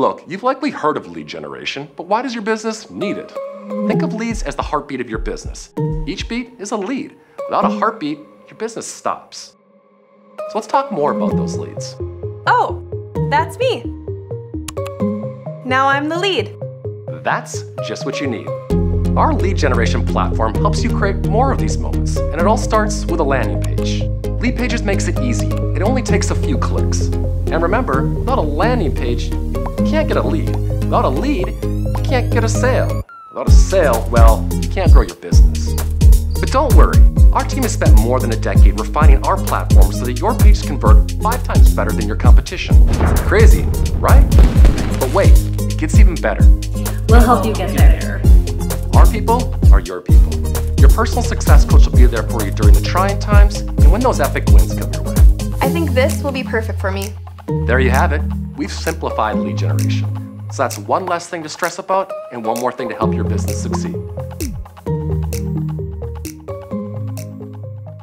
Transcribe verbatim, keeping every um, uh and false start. Look, you've likely heard of lead generation, but why does your business need it? Think of leads as the heartbeat of your business. Each beat is a lead. Without a heartbeat, your business stops. So let's talk more about those leads. Oh, that's me. Now I'm the lead. That's just what you need. Our lead generation platform helps you create more of these moments, and it all starts with a landing page. Leadpages makes it easy. It only takes a few clicks. And remember, without a landing page, you can't get a lead. Without a lead, you can't get a sale. Without a sale, well, you can't grow your business. But don't worry, our team has spent more than a decade refining our platform so that your pages convert five times better than your competition. Crazy, right? But wait, it gets even better. We'll help you get there. Our people are your people. Your personal success coach will be there for you during the trying times and when those epic wins come your way. I think this will be perfect for me. There you have it. We've simplified lead generation. So that's one less thing to stress about and one more thing to help your business succeed.